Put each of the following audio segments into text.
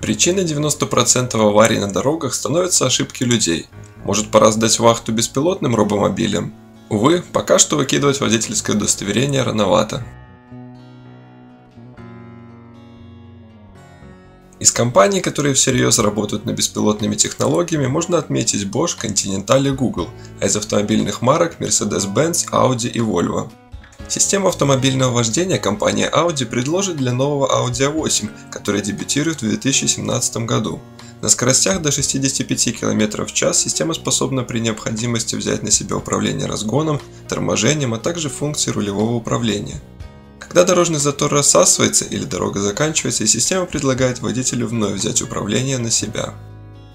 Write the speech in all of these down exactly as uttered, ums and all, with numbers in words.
Причиной девяноста процентов аварий на дорогах становятся ошибки людей. Может, пора сдать вахту беспилотным робомобилям? Увы, пока что выкидывать водительское удостоверение рановато. Из компаний, которые всерьез работают над беспилотными технологиями, можно отметить Bosch, Continental и Google, а из автомобильных марок Mercedes-Benz, Audi и Volvo. Систему автомобильного вождения компания Audi предложит для нового Audi а восемь, который дебютирует в две тысячи семнадцатом году. На скоростях до шестидесяти пяти километров в час система способна при необходимости взять на себя управление разгоном, торможением, а также функции рулевого управления. Когда дорожный затор рассасывается или дорога заканчивается, система предлагает водителю вновь взять управление на себя.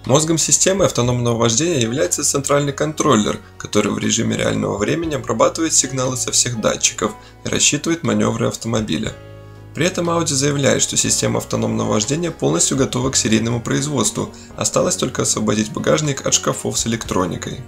Мозгом системы автономного вождения является центральный контроллер, который в режиме реального времени обрабатывает сигналы со всех датчиков и рассчитывает маневры автомобиля. При этом Audi заявляет, что система автономного вождения полностью готова к серийному производству, осталось только освободить багажник от шкафов с электроникой.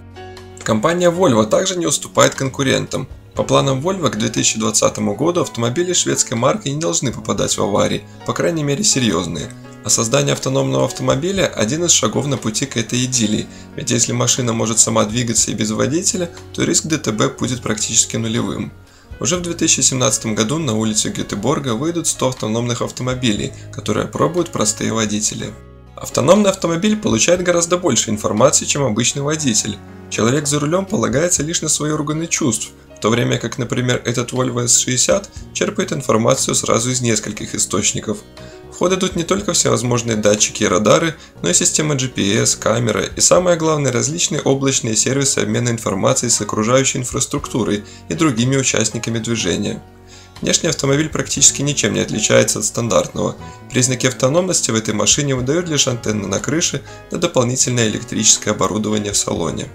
Компания Volvo также не уступает конкурентам. По планам Volvo к две тысячи двадцатому году автомобили шведской марки не должны попадать в аварии, по крайней мере серьезные. А создание автономного автомобиля – один из шагов на пути к этой идиллии, ведь если машина может сама двигаться и без водителя, то риск ДТП будет практически нулевым. Уже в две тысячи семнадцатом году на улицу Гетеборга выйдут сто автономных автомобилей, которые пробуют простые водители. Автономный автомобиль получает гораздо больше информации, чем обычный водитель. Человек за рулем полагается лишь на свои органы чувств, в то время как, например, этот Volvo эс шестьдесят черпает информацию сразу из нескольких источников. В ход идут не только всевозможные датчики и радары, но и система джи пи эс, камера и, самое главное, различные облачные сервисы обмена информацией с окружающей инфраструктурой и другими участниками движения. Внешний автомобиль практически ничем не отличается от стандартного. Признаки автономности в этой машине выдают лишь антенны на крыше да дополнительное электрическое оборудование в салоне.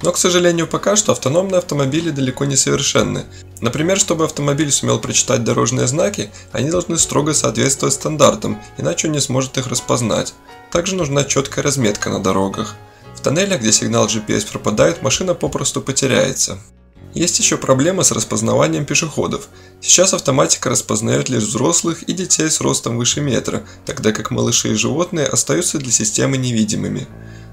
Но, к сожалению, пока что автономные автомобили далеко не совершенны. Например, чтобы автомобиль сумел прочитать дорожные знаки, они должны строго соответствовать стандартам, иначе он не сможет их распознать. Также нужна четкая разметка на дорогах. В тоннелях, где сигнал джи пи эс пропадает, машина попросту потеряется. Есть еще проблема с распознаванием пешеходов. Сейчас автоматика распознает лишь взрослых и детей с ростом выше метра, тогда как малыши и животные остаются для системы невидимыми.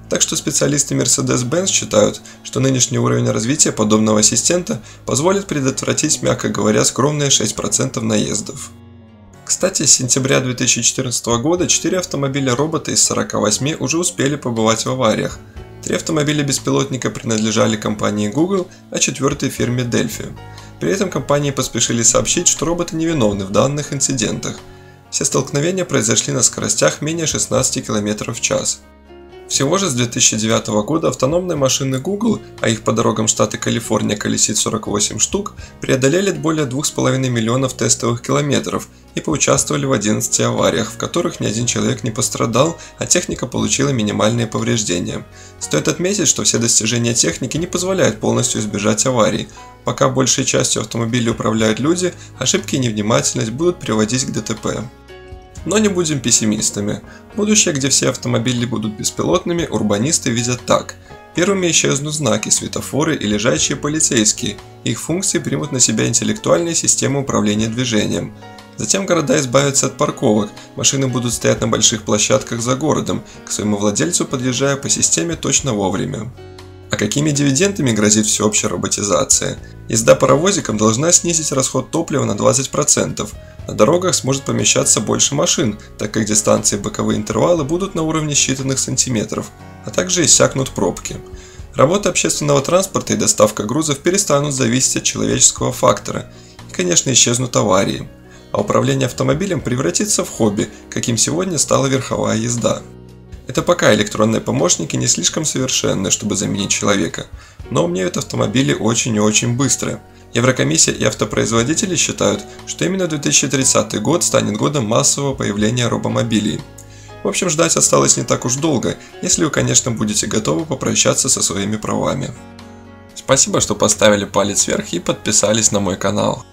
Так что специалисты Mercedes-Benz считают, что нынешний уровень развития подобного ассистента позволит предотвратить, мягко говоря, скромные шесть процентов наездов. Кстати, с сентября две тысячи четырнадцатого года четыре автомобиля-робота из сорока восьми уже успели побывать в авариях. Три автомобиля беспилотника принадлежали компании Google, а четвертый фирме Delphi. При этом компании поспешили сообщить, что роботы невиновны в данных инцидентах. Все столкновения произошли на скоростях менее шестнадцати километров в час. Всего же с две тысячи девятого года автономные машины Google, а их по дорогам штата Калифорния колесит сорок восемь штук, преодолели более двух с половиной миллионов тестовых километров и поучаствовали в одиннадцати авариях, в которых ни один человек не пострадал, а техника получила минимальные повреждения. Стоит отметить, что все достижения техники не позволяют полностью избежать аварий. Пока большей частью автомобилей управляют люди, ошибки и невнимательность будут приводить к ДТП. Но не будем пессимистами. Будущее, где все автомобили будут беспилотными, урбанисты видят так. Первыми исчезнут знаки, светофоры и лежачие полицейские. Их функции примут на себя интеллектуальные системы управления движением. Затем города избавятся от парковок, машины будут стоять на больших площадках за городом, к своему владельцу подъезжая по системе точно вовремя. А какими дивидендами грозит всеобщая роботизация? Езда паровозиком должна снизить расход топлива на двадцать процентов. На дорогах сможет помещаться больше машин, так как дистанции и боковые интервалы будут на уровне считанных сантиметров, а также иссякнут пробки. Работа общественного транспорта и доставка грузов перестанут зависеть от человеческого фактора. И, конечно, исчезнут аварии. А управление автомобилем превратится в хобби, каким сегодня стала верховая езда. Это пока электронные помощники не слишком совершенны, чтобы заменить человека, но умеют автомобили очень и очень быстро. Еврокомиссия и автопроизводители считают, что именно две тысячи тридцатый год станет годом массового появления робомобилей. В общем, ждать осталось не так уж долго, если вы, конечно, будете готовы попрощаться со своими правами. Спасибо, что поставили палец вверх и подписались на мой канал.